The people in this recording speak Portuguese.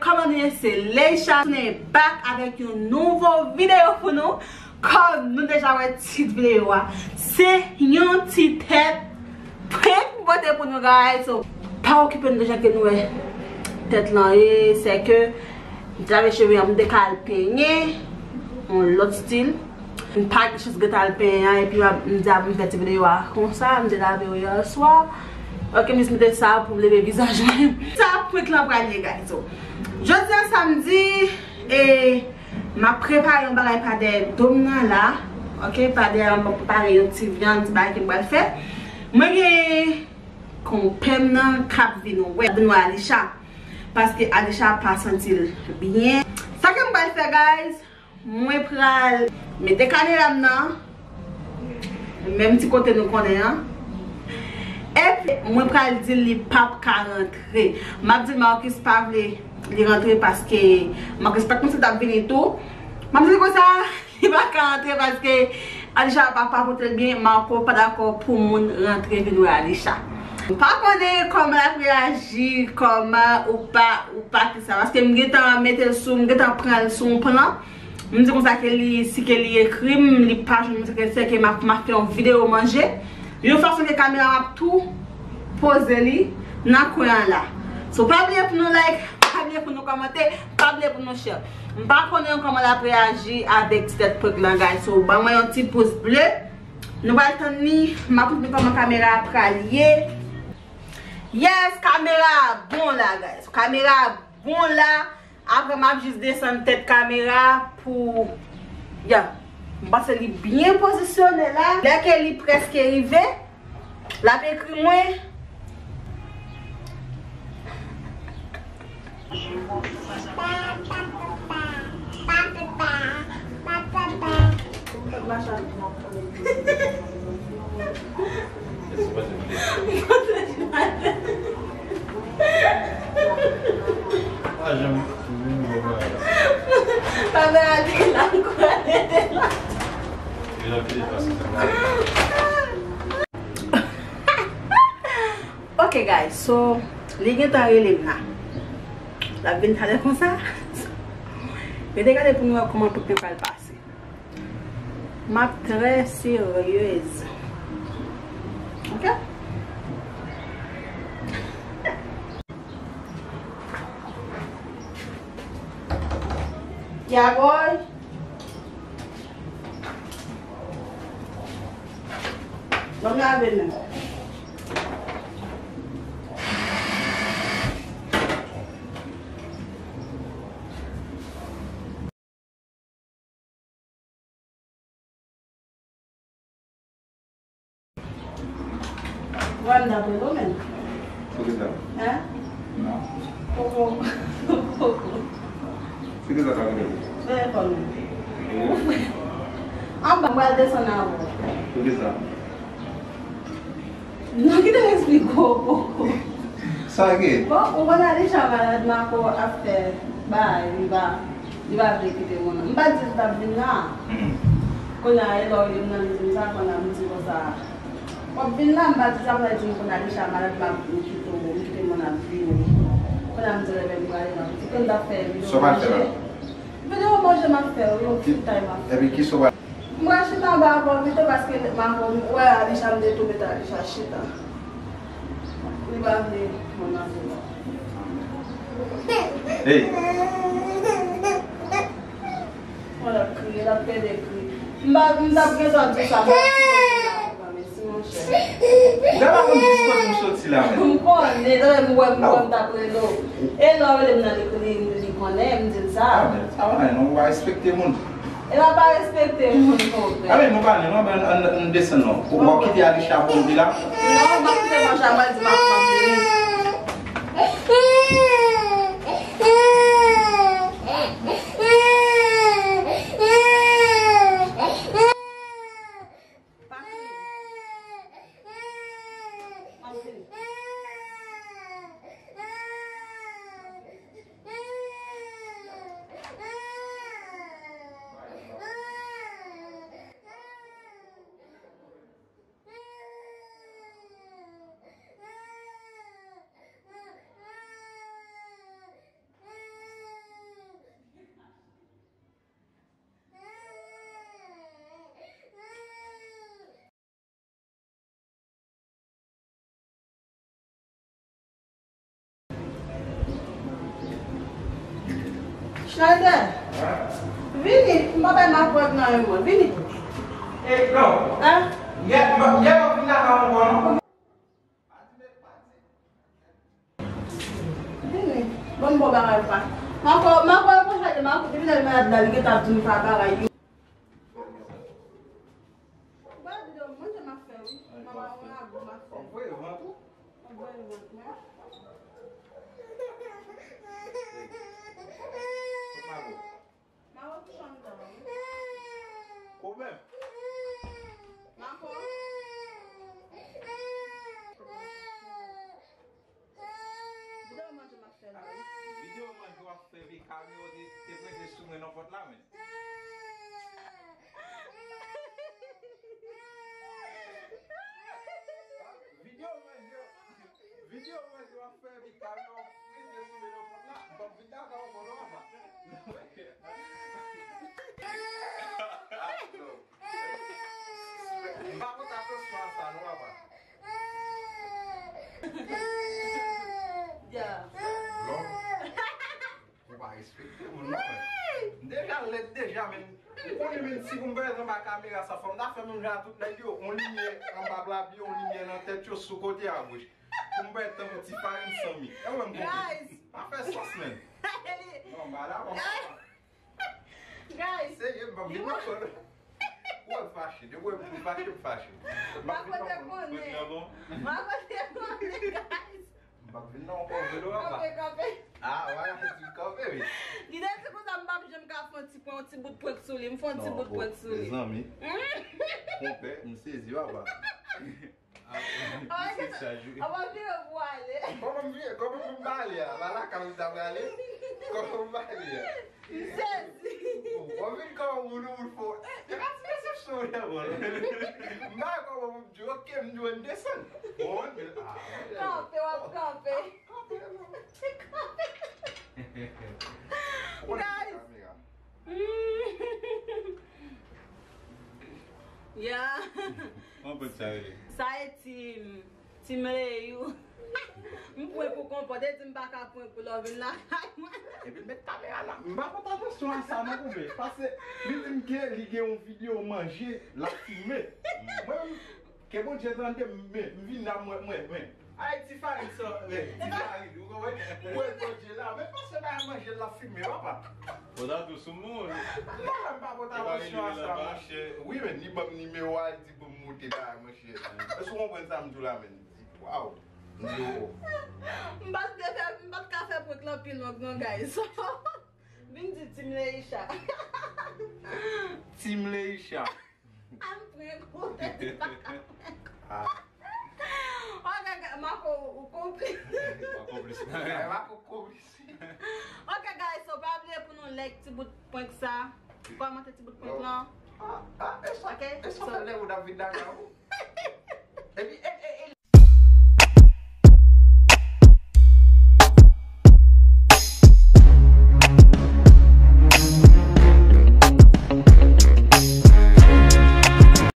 Comment c'est Leïcha. On est back avec une nouvelle vidéo pour nous. Comme nous déjà une petite vidéo, c'est une petite tête prête pour nous, guys. So, pas occupé déjà que nous tête là, c'est que j'avais cheveux en décalpé, en l'autre style. Une pack juste décalpé et puis nous avons fait une vidéo comme ça, nous déjà vu hier soir. Ok, je mets ça pour lever le visage. Ça pour l'embrasser, guys. Je dis samedi et m'a préparé un bagage par des dominants là. Ok, par des préparé une petite viande, petit bagage que je vais faire. Moi, je cap vino. Ouais, vino Alisha. Parce que Alisha pas senti bien. Ça que je vais faire, guys, moi, pral me décaler là-dedans. Même petit côté nous connaissons. Moi pral di li pap ka rentre. M'a dit Marcus pa vle li rentre parce que Marcus pas comme ça t'a venir tout. M'a dit comme ça, il va ka rentre parce que Alisha pa porter bien, Marco pas d'accord pour moun rentrer vino Alisha. Pas connait comment la réagir, comment ou pas que ça parce que m'gè tan mettre sou, m'gè tan prendre son plan. M'a dit comme ça que li si que li écrit, li pas je me sais que m'a fait une vidéo manger. Je force que la caméra m'a tout poser dans coin là. So pas oublier pour nous like, pas oublier pour nous commenter, pas oublier pour nous share. M'pa connait comment la réagir avec cette truc là, guys. So ba moi un petit pouce bleu. Nous va attendre ni m'a couper pas ma caméra pralier. Yes, caméra bon là, guys. Caméra bon là. Après m'a juste descendre tête caméra pour yeah. Parce qu'elle est bien positionnée là. Dès qu'elle est presque arrivée, la écrit moi. Ok guys, so les gens t'ont relève là. La vente allait comme ça. Mais regardez pour nous comment tout peut passer. Ma très sérieuse. Ok? Yeah boy. Vamos lá ver, né? Vai me dar pelo menos? O que dá? É? Não. Pouco. Pouco. O que dá para mim? É, para mim. Ah, mas dessa não. O que dá? Não que ele explicou pouco. Sabe que? Bom, quando a gente vai na cor after, vai ver que tem uma. Não vai dizer da vinha. Quando a ele olha na mesa, quando a gente usa, o vinha vai dizer para ele quando a gente vai na cor que tem uma vinha. Quando a gente vai para ele, quando a fé. Só vai ter. Mas eu vou já mais fé, eu fico time. É bem que só vai. Moi je suis en bas pour vite parce que maman ouais elle chante de tout métal je cherche ça. Il va venir mon ami. Hey. Voilà crier la paix des cris. M'a besoin de ça. Merci mon cher. Dama comme discours nous sorti là. On connaît dans moi comme d'après l'eau. Et là elle me dans le cri me connaît me dit ça. Ah non, on va respecter mon. Elle n'a pas respecté mon propre. Ah oui, nous descendons. Pour quitter Alisha pour le là. Non, ma petite mon chaval dit ma Schneider, Vini, mother not what now, Vini. Hey, no. Huh? Yeah, but yeah, we not one. Vini, one more guy. Marco, like the mouth, didn't matter that you get up to me for a guy like you. Well, you don't want to myself. Mama, I want to go. Wait, what? I'm going to work now. Déjà, on est même si vous me faites ma caméra, ça forme d'affaires, on a tout le monde, on lignait en bas de la bio, on lignait en tête, sur côté à gauche. On va être un petit farine sans mi. Et on va faire ça semaine. Non, bah là, on va guys, c'est bon, bien sûr. Quoi de fâché? De quoi de fâché? De fâché? Ma côté bon, ma côté bon, guys. Não, ah, olha, tu café, velho. E daí você usa um papo de um café, um tipo de ponto solim, um tipo de ponto solim. Meus amigos, compre, não sei se vai. Ah, vamos ver o vale. Como vale? Vai lá, cara, dá vale. Como vale? Isso. Vamos ver como o número for. Eu acho que essa história, mano. Mas como o jogo que me deu dessa? Onde? Ah, yeah. Sai ti meio. Não pode por comportar, tem baca por louvin lá. E bem met câmera lá. Não vai botar atenção a ça não comer. Parce que tem que ligar um vídeo manger, la filmer. Moi que bon Dieu tente me vim là moi. Aí te faz isso, te faz isso, como é que pode lá? Mas você vai manger lá filmer, opa. Vou dar do sumo. Não, para botar atenção a ça. Oui, mais ni me wa dit pour monter là manger. Est-ce qu'on comprend ça me tout là même? Wow. Mbak café pour clapil logo não guys. Vim de Timleisha. Timleisha. I'm preco. Ah. Olha, Marco o cúmplice. Marco cúmplice. OK guys, so probably pour não like tibut point ça. Pour monter tibut point là. Ah, é só que é só o da vida da. Ebi